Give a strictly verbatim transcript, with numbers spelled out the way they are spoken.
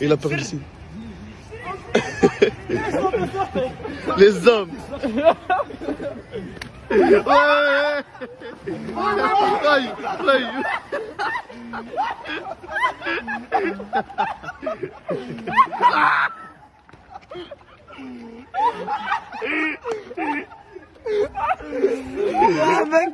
Il a peur ici. Les hommes. Ouais. Aïe, aïe. Ah mec.